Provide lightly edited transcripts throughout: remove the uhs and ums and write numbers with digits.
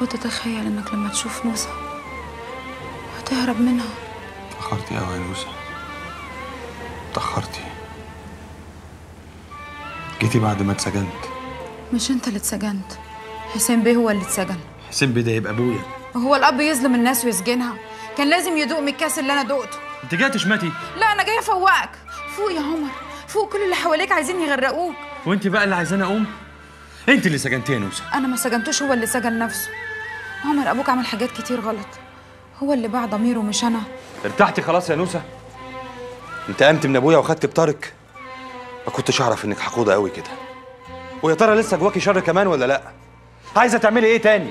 كنت أتخيل إنك لما تشوف نوسة هتهرب منها. اتأخرتي أوي يا نوسة، اتأخرتي. جيتي بعد ما اتسجنت. مش أنت اللي اتسجنت، حسين بيه هو اللي اتسجن. حسين بيه ده يبقى أبويا. هو الأب يظلم الناس ويسجنها؟ كان لازم يدوق من الكاس اللي أنا دقته. أنت جاية تشمتي؟ لا، أنا جاية أفوقك. فوق يا عمر، فوق، كل اللي حواليك عايزين يغرقوك. وأنت بقى اللي عايزاني أقوم؟ انت اللي سجنتيه يا نوسة. انا ما سجنتوش، هو اللي سجن نفسه. عمر ابوك عمل حاجات كتير غلط، هو اللي باع ضميره مش انا. ارتحتي خلاص يا نوسة؟ انت قمت من ابويا وخدت بطارق. ما كنتش اعرف انك حقودة قوي كده. ويا ترى لسه جواكي شر كمان ولا لا؟ عايزه تعملي ايه تاني؟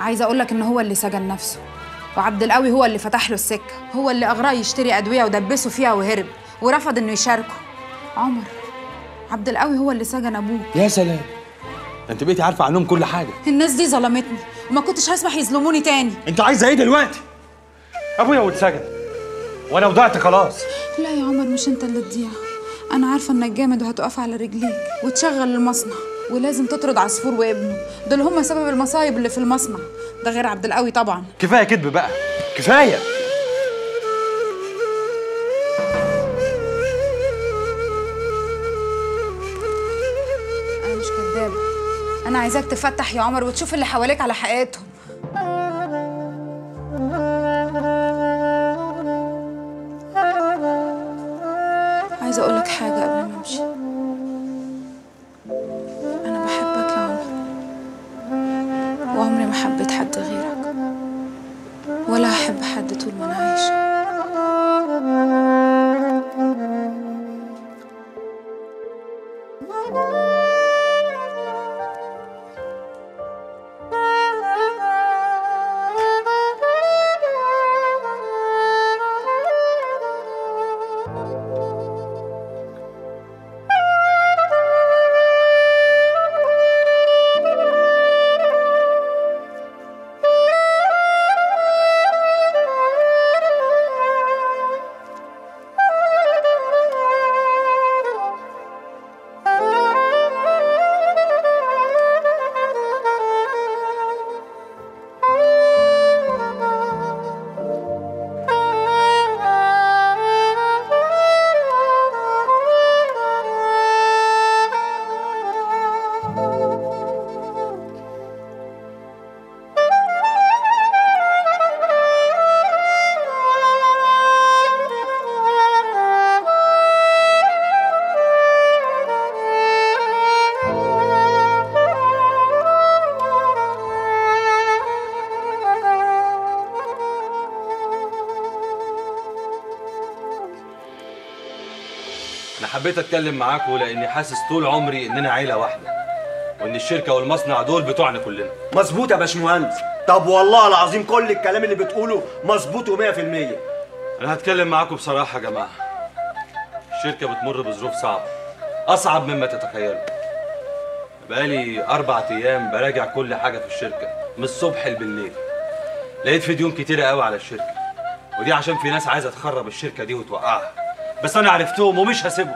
عايزه اقول لك ان هو اللي سجن نفسه، وعبد القوي هو اللي فتح له السكه، هو اللي اغراه يشتري ادويه ودبسه فيها وهرب ورفض انه يشاركه. عمر، عبد القوي هو اللي سجن ابوك. يا سلام، انت بقيتي عارفه عنهم كل حاجه. الناس دي ظلمتني وما كنتش هسمح يظلموني تاني. انت عايزه ايه دلوقتي؟ ابويا واتسجن وانا وضعت خلاص. لا يا عمر، مش انت اللي تضيع. انا عارفه انك جامد وهتقف على رجليك وتشغل المصنع، ولازم تطرد عصفور وابنه، دول هم سبب المصايب اللي في المصنع ده، غير عبد القوي طبعا. كفايه كدب بقى، كفايه. انا مش كدابه، أنا عايزاك تفتح يا عمر وتشوف اللي حواليك على حقيقتهم. عايزة أقولك حاجة قبل ما أمشي، أنا بحبك يا عمر، وعمري ما حبيت حد غيرك، ولا هحب حد طول ما أنا عايشة. حبيت اتكلم معاكوا لاني حاسس طول عمري اننا عيله واحده، وان الشركه والمصنع دول بتوعنا كلنا. مظبوط يا باشمهندس. طب والله العظيم كل الكلام اللي بتقوله مظبوط و100%. انا هتكلم معاكوا بصراحه يا جماعه، الشركه بتمر بظروف صعبه، اصعب مما تتخيلوا. بقالي 4 ايام براجع كل حاجه في الشركه من الصبح لبالليل. لقيت فيديوهات كتيره قوي على الشركه، ودي عشان في ناس عايزه تخرب الشركه دي وتوقعها، بس انا عرفتهم ومش هسيبهم.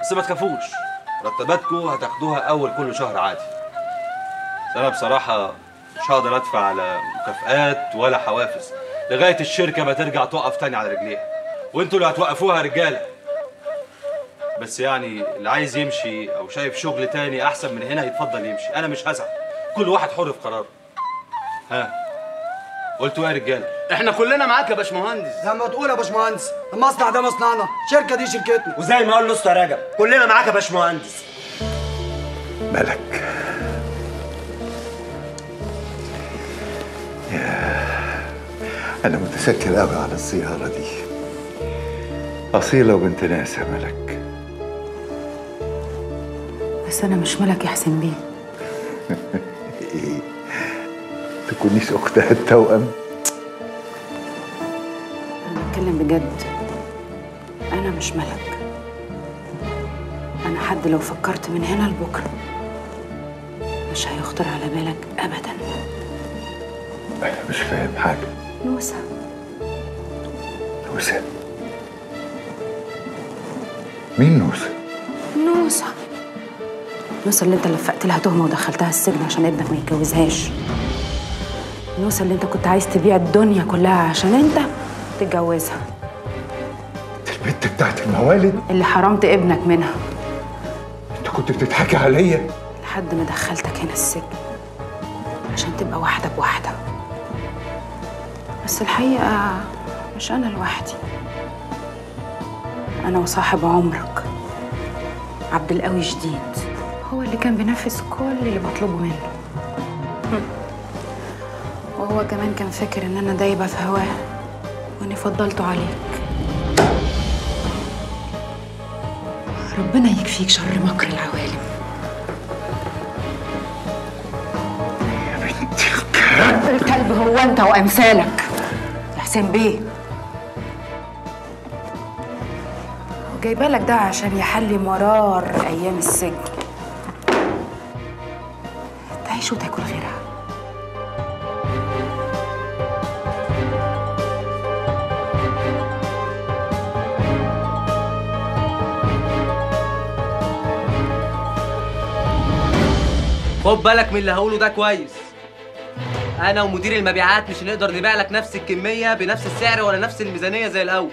بس ما تخافوش، مرتباتكم هتاخدوها اول كل شهر عادي. بس انا بصراحه مش هقدر ادفع على مكافآت ولا حوافز لغايه الشركه ما ترجع تقف تاني على رجليها، وانتوا اللي هتوقفوها رجاله. بس يعني اللي عايز يمشي او شايف شغل تاني احسن من هنا يتفضل يمشي، انا مش هزعل، كل واحد حر في قراره. ها، قلتوا ايه يا رجاله؟ احنا كلنا معاك يا باشمهندس. زي ما تقول يا باشمهندس، المصنع ده مصنعنا، الشركه دي شركتنا، وزي ما قال نص رجب كلنا معاك يا باشمهندس. ملك انا متشكر قوي على الزياره دي، اصيله وبنت ناس يا ملك. بس انا مش ملك يا حسين بيه. ايه؟ تكونيش اختها التوأم؟ انا بتكلم بجد، انا مش ملك، انا حد لو فكرت من هنا لبكره مش هيخطر على بالك ابدا. انا مش فاهم حاجه. نوسة، نوسة، مين نوسة؟ نوسة، نوسة اللي انت لفقت لها تهمه ودخلتها السجن عشان ابنك ما يتجوزهاش. نوسة اللي انت كنت عايز تبيع الدنيا كلها عشان انت تتجوزها. البت بتاعت الموالد اللي حرمت ابنك منها. انت كنت بتضحكي عليا لحد ما دخلتك هنا السجن عشان تبقى وحدك وحدة. بس الحقيقة مش أنا لوحدي، أنا وصاحب عمرك عبد القوي جديد، هو اللي كان بينفذ كل اللي بطلبه منه، وهو كمان كان فاكر إن أنا دايبة في هواه وإني فضلته عليك. ربنا يكفيك شر مكر العوالم. يا بنت الكلب، هو أنت وأمثالك يا حسين بيه، جايبه لك ده عشان يحلي مرار ايام السجن، تعيش وتاكل غيرها. خد بالك من اللي هقوله ده كويس، انا ومدير المبيعات مش هنقدر نبيع لك نفس الكميه بنفس السعر ولا نفس الميزانيه زي الاول.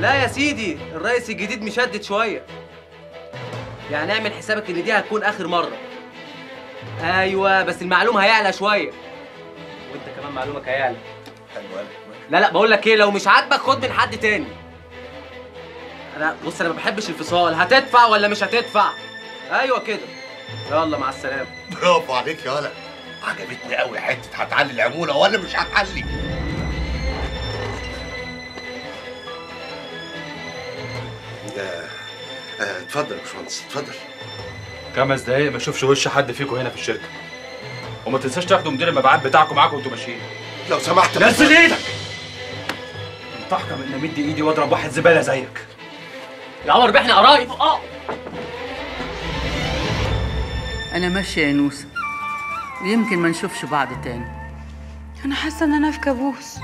لا يا سيدي، الرئيس الجديد مشدد شوية، يعني اعمل حسابك ان دي هتكون آخر مرة. أيوة بس المعلوم هيعلى شوية، وأنت كمان معلومك هيعلى. لا لا بقول لك إيه، لو مش عاجبك خد من حد تاني. أنا بص، أنا ما بحبش الفصال، هتدفع ولا مش هتدفع؟ أيوة كده، يلا مع السلامة. برافو عليك يا ولد، عجبتني قوي حتة هتعلي العمولة ولا مش هتعلي. اتفضل يا باشمهندس، اتفضل. 5 دقايق ما اشوفش وش حد فيكم هنا في الشركه، وما تنساش تاخدوا مدير المبيعات بتاعكم معاكم وانتوا ماشيين لو سمحت. نزل ايدك، تحكم ان امد ايدي واضرب واحد زباله زيك يا عمر بيه، احنا قرايب. انا ماشيه يا نوسه، ويمكن ما نشوفش بعض تاني. انا حاسه ان انا في كابوس،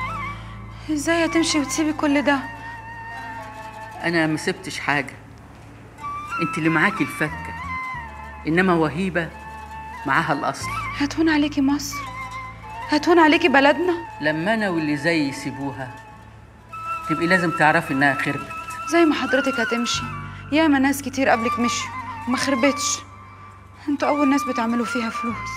ازاي هتمشي وتسيبي كل ده؟ أنا ما سبتش حاجة، أنت اللي معاكي الفكة، إنما وهيبة معاها الأصل. هتهون عليكي مصر، هتهون عليكي بلدنا. لما أنا واللي زيي يسيبوها تبقي لازم تعرفي إنها خربت. زي ما حضرتك هتمشي، ياما ناس كتير قبلك مشوا وما خربتش. أنتوا أول ناس بتعملوا فيها فلوس،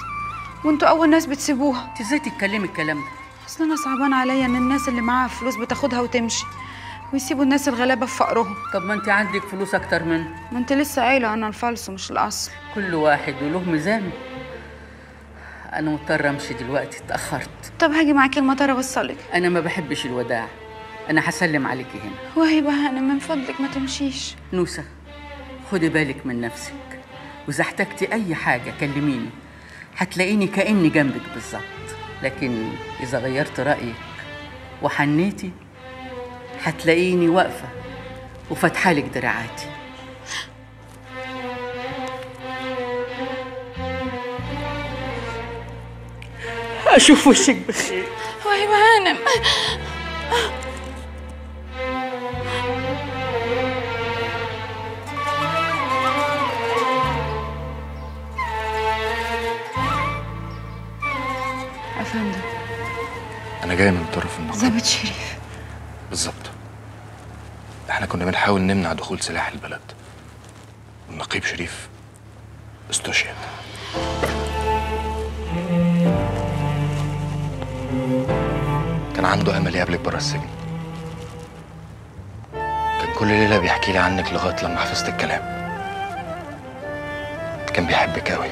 وأنتوا أول ناس بتسيبوها. أنت إزاي تتكلمي الكلام ده؟ أصل أنا صعبان عليا إن الناس اللي معاها فلوس بتاخدها وتمشي ويسيبوا الناس الغلابه في فقرهم. طب ما انت عندك فلوس اكتر منه. ما انت لسه قايله انا الفلس مش الاصل. كل واحد وله ميزانه. انا مضطره امشي دلوقتي، اتاخرت. طب هاجي معاكي المطار اوصلك. انا ما بحبش الوداع، انا هسلم عليكي هنا. وهيبه انا من فضلك ما تمشيش. نوسه خدي بالك من نفسك، واذا احتجتي اي حاجه كلميني، هتلاقيني كاني جنبك بالظبط. لكن اذا غيرت رايك وحنيتي هتلاقيني واقفة وفتحالك دراعاتي. أشوف وشك بخير. وهيبة هانم، أفندم أنا جاي من طرف النقابة. ظابط شريف بالظبط. احنا كنا بنحاول نمنع دخول سلاح البلد، والنقيب شريف استشهد. كان عنده امل يقابلك بره السجن، كان كل ليله بيحكي لي عنك لغايه لما حفظت الكلام. كان بيحبك قوي.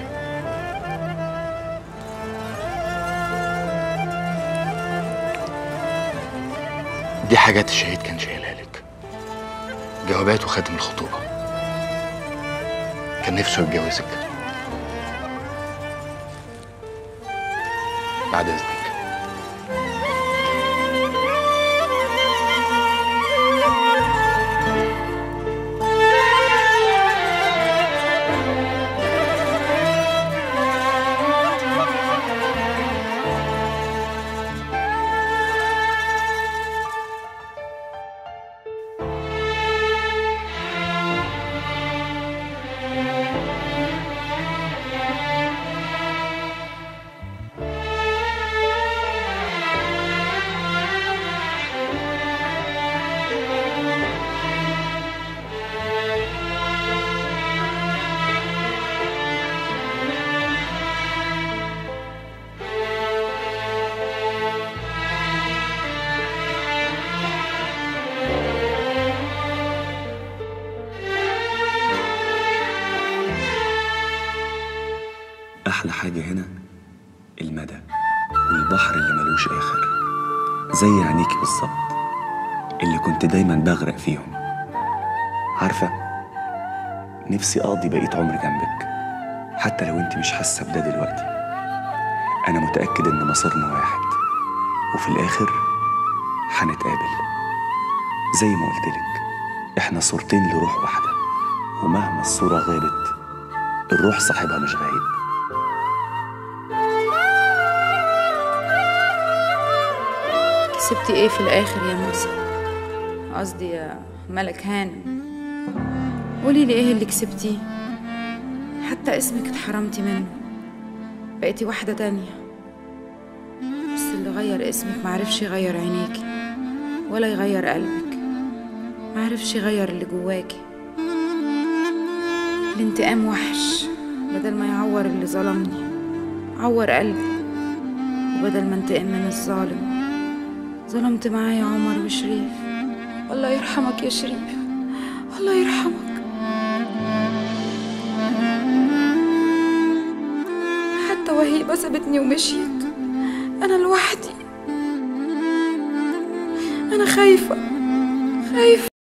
دي حاجات الشهيد كان شايلها لك، جوابات وخاتم الخطوبة. كان نفسه يتجوزك. بعد إذنك. المدى والبحر اللي ملوش آخر، زي عينيكي بالظبط اللي كنت دايما بغرق فيهم. عارفة نفسي أقضي بقية عمري جنبك، حتى لو انت مش حاسة بده دلوقتي. أنا متأكد إن مصيرنا واحد، وفي الآخر هنتقابل. زي ما قلتلك إحنا صورتين لروح واحدة، ومهما الصورة غابت الروح صاحبها مش غايب. كسبتي ايه في الاخر يا موسى؟ قصدي يا ملك هانم، قولي لي ايه اللي كسبتيه؟ حتى اسمك اتحرمتي منه، بقيتي واحده تانيه. بس اللي غير اسمك معرفش يغير عينيكي ولا يغير قلبك، معرفش يغير اللي جواكي. الانتقام وحش، بدل ما يعور اللي ظلمني عور قلبي، وبدل ما انتقم من الظالم ظلمت معايا عمر وشريف. الله يرحمك يا شريف، الله يرحمك. حتى وهيبة سابتني ومشيت، أنا لوحدي. أنا خايفة خايفة.